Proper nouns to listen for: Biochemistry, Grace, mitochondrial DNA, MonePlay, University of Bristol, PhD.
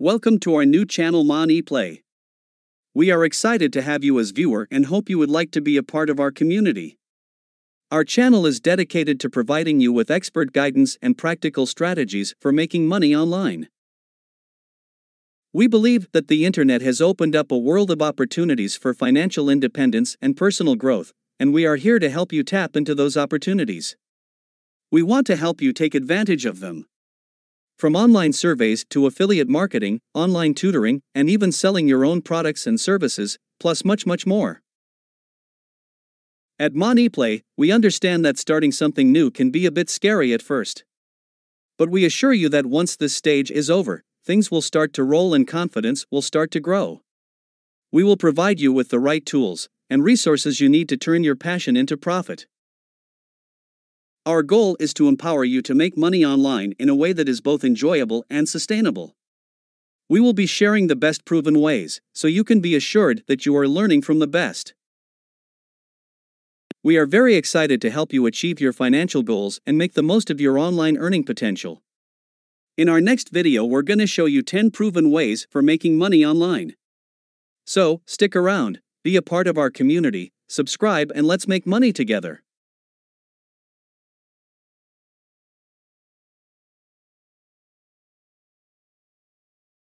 Welcome to our new channel MonePlay. We are excited to have you as viewer and hope you would like to be a part of our community. Our channel is dedicated to providing you with expert guidance and practical strategies for making money online. We believe that the internet has opened up a world of opportunities for financial independence and personal growth, and we are here to help you tap into those opportunities. We want to help you take advantage of them. From online surveys to affiliate marketing, online tutoring, and even selling your own products and services, plus much more. At MonePlay, we understand that starting something new can be a bit scary at first. But we assure you that once this stage is over, things will start to roll and confidence will start to grow. We will provide you with the right tools and resources you need to turn your passion into profit. Our goal is to empower you to make money online in a way that is both enjoyable and sustainable. We will be sharing the best proven ways, so you can be assured that you are learning from the best. We are very excited to help you achieve your financial goals and make the most of your online earning potential. In our next video, we're going to show you 10 proven ways for making money online. So, stick around, be a part of our community, subscribe, and let's make money together.